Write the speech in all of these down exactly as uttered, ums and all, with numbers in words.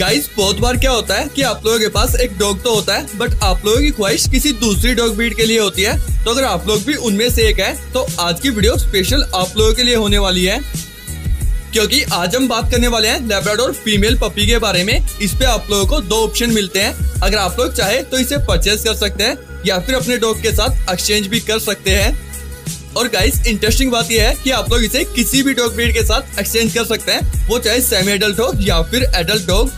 Guys बहुत बार क्या होता है कि आप लोगों के पास एक डॉग तो होता है बट आप लोगों की ख्वाहिश किसी दूसरी डॉग ब्रीड के लिए होती है, तो अगर आप लोग भी उनमें से एक है तो आज की वीडियो स्पेशल आप लोगों के लिए होने वाली है, क्योंकि आज हम बात करने वाले हैं लैब्राडोर फीमेल पपी के बारे में। इस पे आप लोगों को दो ऑप्शन मिलते हैं, अगर आप लोग चाहे तो इसे परचेज कर सकते हैं या फिर अपने डॉग के साथ एक्सचेंज भी कर सकते हैं। और गाइस इंटरेस्टिंग बात यह है कि आप लोग इसे किसी भी डॉग ब्रीड के साथ एक्सचेंज कर सकते हैं, वो चाहे सेमी एडल्ट हो या फिर एडल्ट डॉग।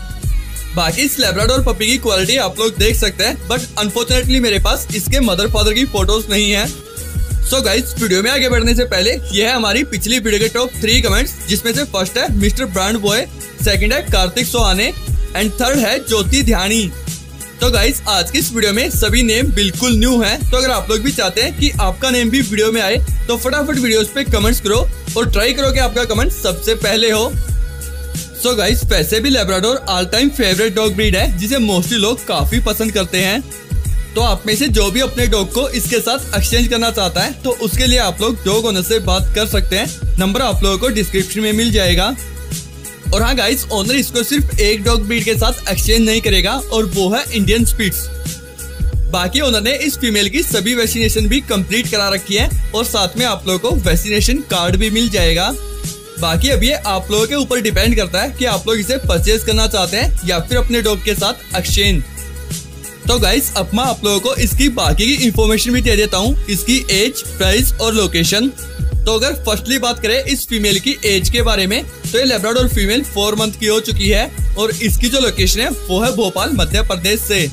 बाकी इस लैब्राडोर पपी की क्वालिटी आप लोग देख सकते हैं, बट अनफॉर्चुनेटली मेरे पास इसके मदर फादर की फोटोज नहीं है। सो so गाइस वीडियो में आगे बढ़ने से पहले यह है हमारी पिछली वीडियो के टॉप थ्री कमेंट्स, जिसमें से फर्स्ट है मिस्टर ब्रांड बॉय, सेकंड है कार्तिक सोहाने एंड थर्ड है ज्योति ध्यानी। तो गाइस आज की इस वीडियो में सभी नेम बिल्कुल न्यू हैं, तो अगर आप लोग भी चाहते हैं कि आपका नेम भी वीडियो में आए तो फटाफट वीडियोस पे कमेंट्स करो और ट्राई करो कि आपका कमेंट सबसे पहले हो। सो so गाइस वैसे भी labrador all time favourite dog breed है जिसे मोस्टली लोग काफी पसंद करते हैं, तो आप में से जो भी अपने डॉग को इसके साथ एक्सचेंज करना चाहता है तो उसके लिए आप लोग डॉग ओनर से बात कर सकते हैं, नंबर आप लोगों को डिस्क्रिप्शन में मिल जाएगा। और हाँ गाइस ओनर इसको सिर्फ एक डॉग ब्रीड के साथ एक्सचेंज नहीं करेगा और वो है इंडियन स्पिट्स। बाकी ओनर ने इस फीमेल की सभी वैक्सीनेशन भी कंप्लीट करा रखी है और साथ में आप लोगों को वैक्सीनेशन कार्ड भी मिल जाएगा। बाकी अब ये आप लोगों के ऊपर डिपेंड करता है कि आप लोग इसे परचेज करना चाहते हैं या फिर अपने डॉग के साथ एक्सचेंज। तो गाइस अब मैं आप लोगों को इसकी बाकी की इंफॉर्मेशन भी दे देता हूँ, इसकी एज, प्राइस और लोकेशन। तो अगर फर्स्टली बात करें इस फीमेल की एज के बारे में तो ये लैब्राडोर फीमेल फोर मंथ की हो चुकी है और इसकी जो लोकेशन है वो है भोपाल मध्य प्रदेश से।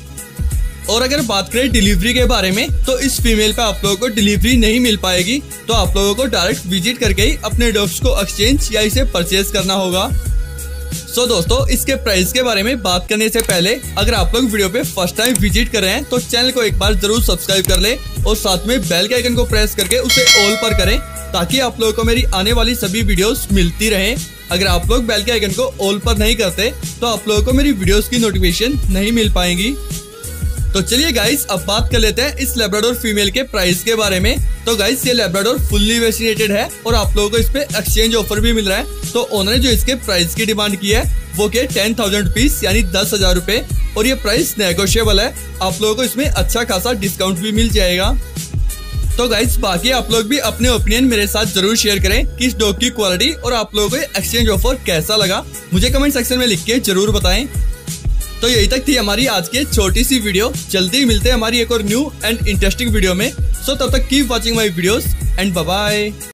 और अगर बात करें डिलीवरी के बारे में तो इस फीमेल पे आप लोगों को डिलीवरी नहीं मिल पाएगी, तो आप लोगों को डायरेक्ट विजिट करके ही अपने डॉग्स को एक्सचेंज या इसे परचेज करना होगा। सो so, दोस्तों इसके प्राइस के बारे में बात करने से पहले अगर आप लोग वीडियो पे फर्स्ट टाइम विजिट कर रहे हैं तो चैनल को एक बार जरूर सब्सक्राइब कर ले और साथ में बेल के आइकन को प्रेस करके उसे ऑल पर करें ताकि आप लोगों को मेरी आने वाली सभी वीडियोस मिलती रहे। अगर आप लोग बेल के आइकन को ऑल पर नहीं करते तो आप लोगों को मेरी वीडियोस की नोटिफिकेशन नहीं मिल पाएंगी। तो चलिए गाइस अब बात कर लेते हैं इस लैब्राडोर फीमेल के प्राइस के बारे में। तो गाइस ये लैब्राडोर फुल्ली वैक्सीनेटेड है और आप लोगों को इस पे एक्सचेंज ऑफर भी मिल रहा है, तो ओनर ने जो इसके प्राइस की डिमांड की है वो के टेन थाउजेंड रुपीज यानी दस हजार रूपए और ये प्राइस नेगोशिएबल है, आप लोगों को इसमें अच्छा खासा डिस्काउंट भी मिल जाएगा। तो गाइस बाकी आप लोग भी अपने ओपिनियन मेरे साथ जरूर शेयर करें कि इस डॉग की क्वालिटी और आप लोगों को एक्सचेंज ऑफर कैसा लगा, मुझे कमेंट सेक्शन में लिख के जरूर बताएं। तो यही तक थी हमारी आज की छोटी सी वीडियो, जल्दी मिलते हैं हमारी एक और न्यू एंड इंटरेस्टिंग वीडियो में। सो तब तक keep watching my videos and bye bye.